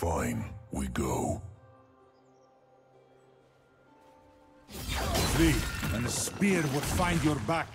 Fine, we go. Flee, and the spear will find your back.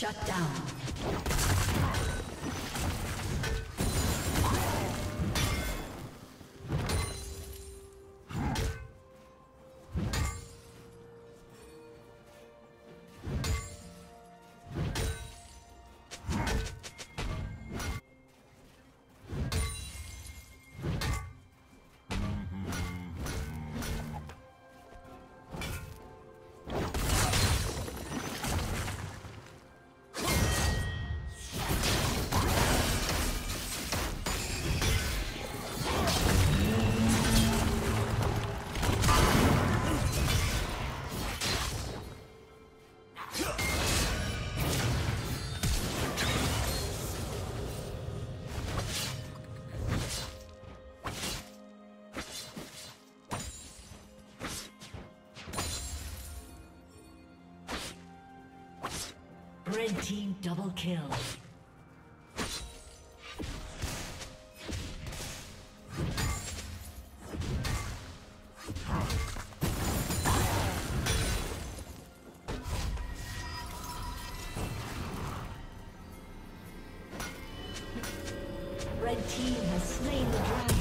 Shut down. Red team double kill. Red team has slain the dragon.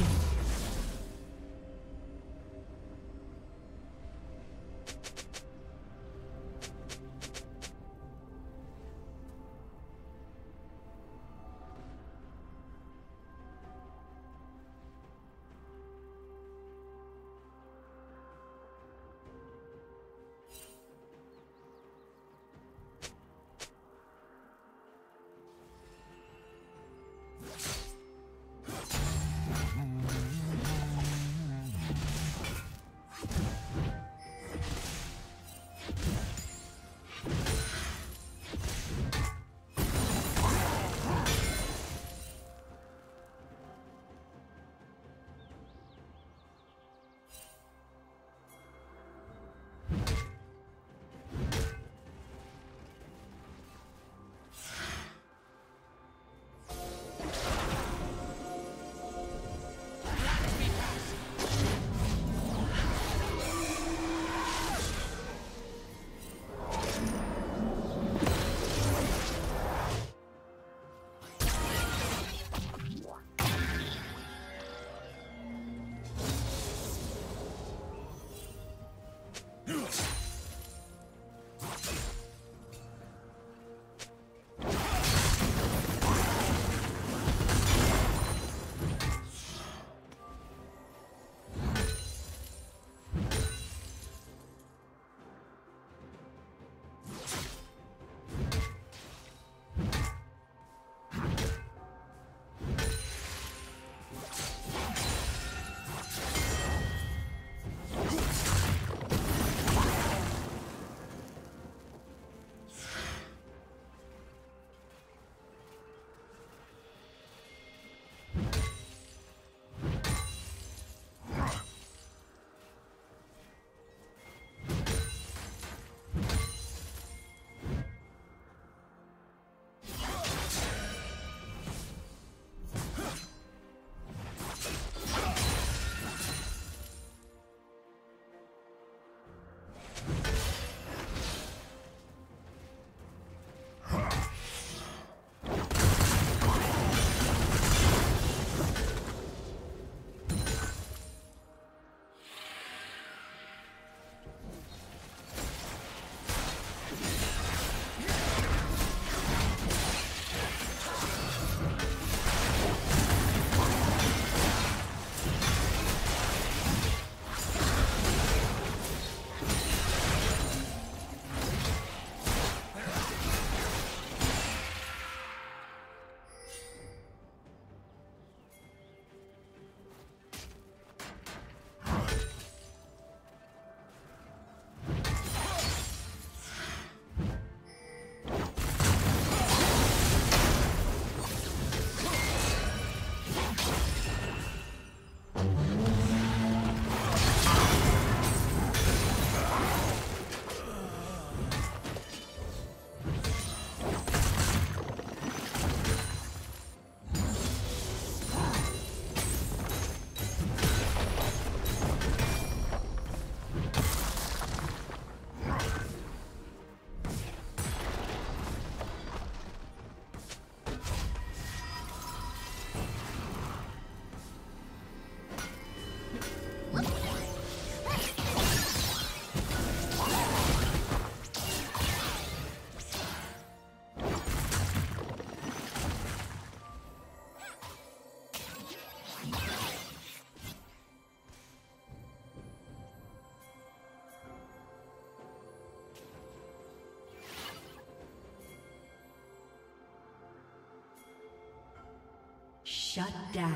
Shut down.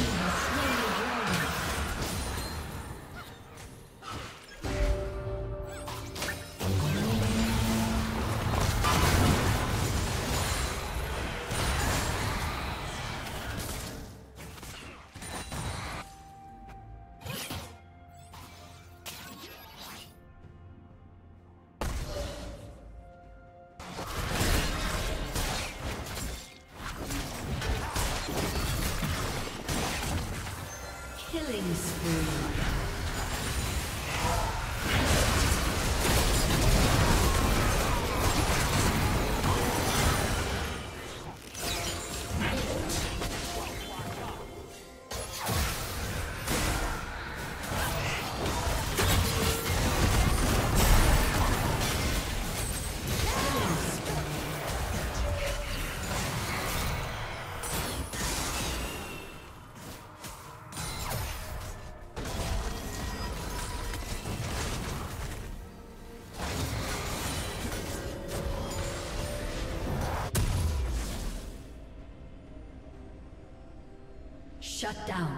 Killing spree. Shut down.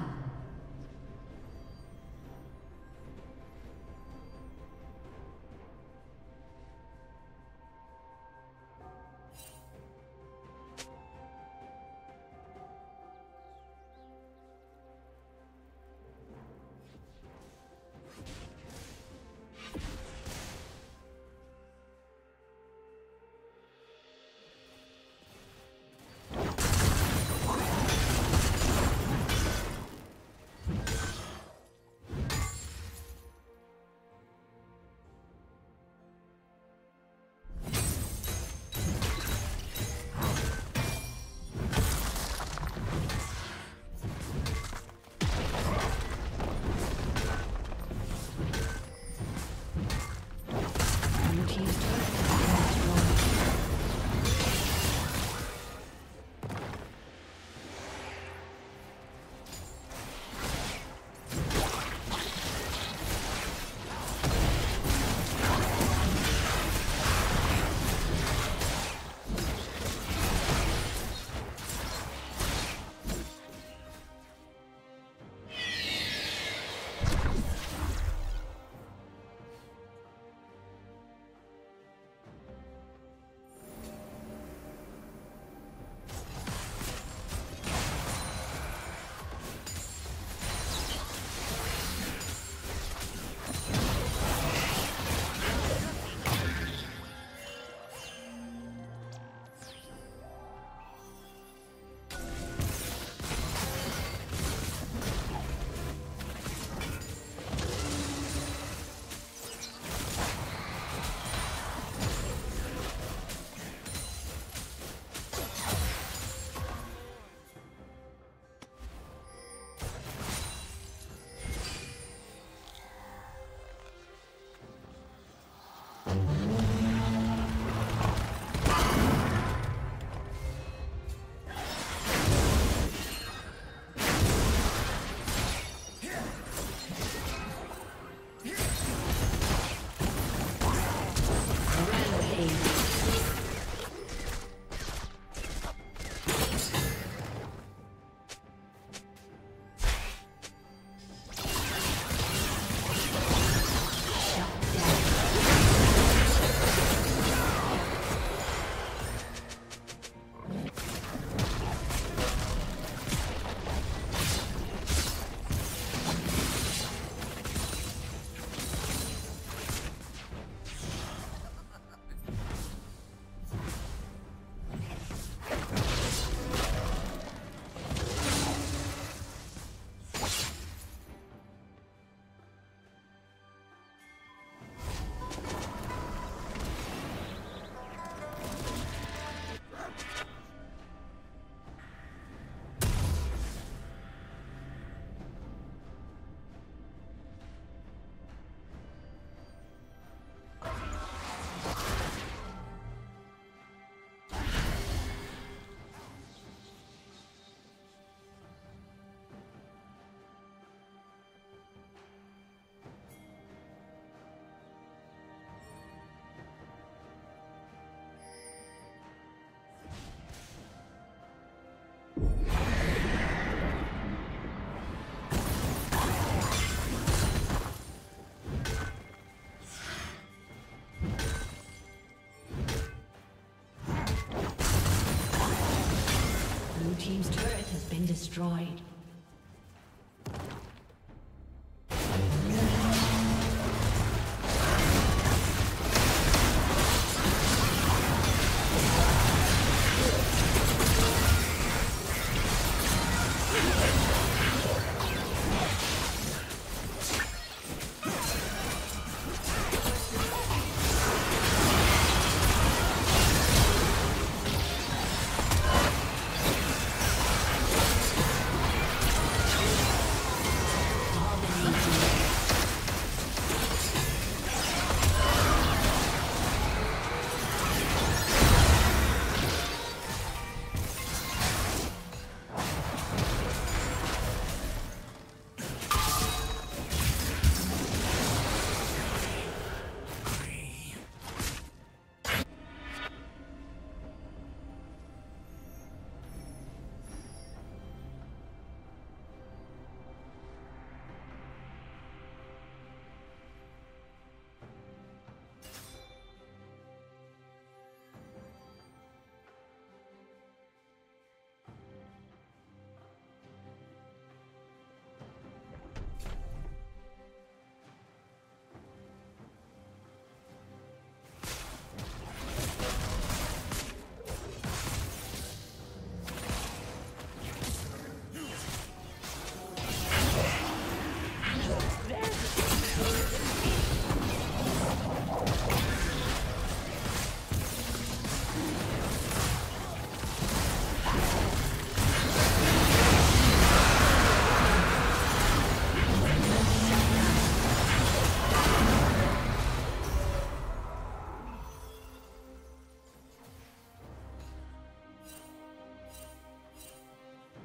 team's turret has been destroyed.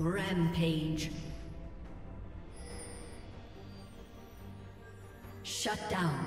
Rampage. Shut down.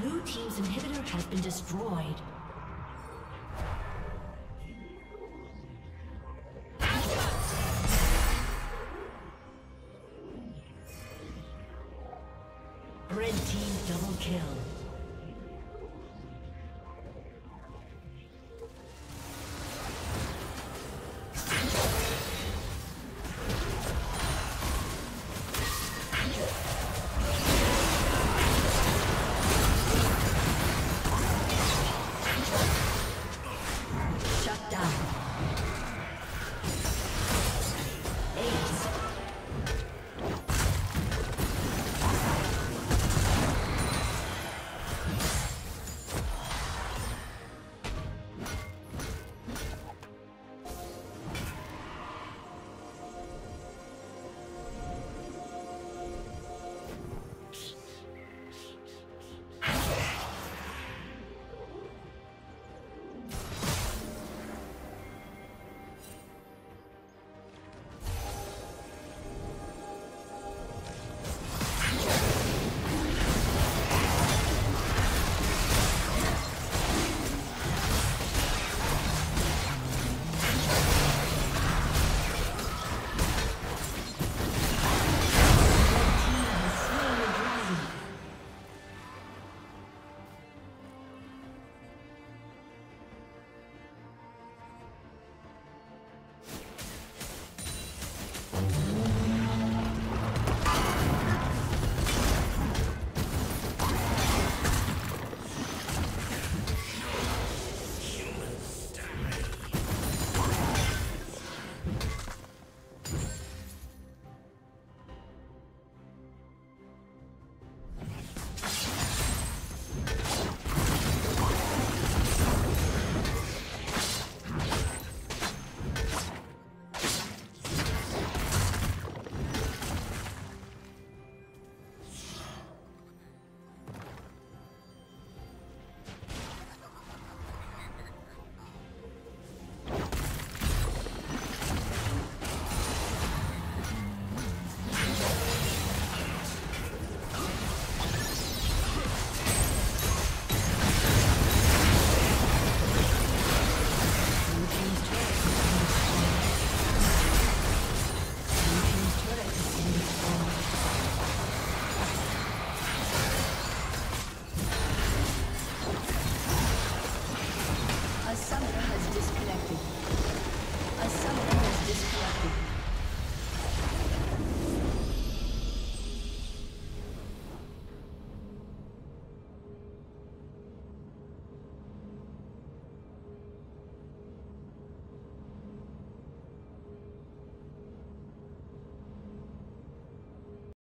Blue team's inhibitor has been destroyed. Red team double kill.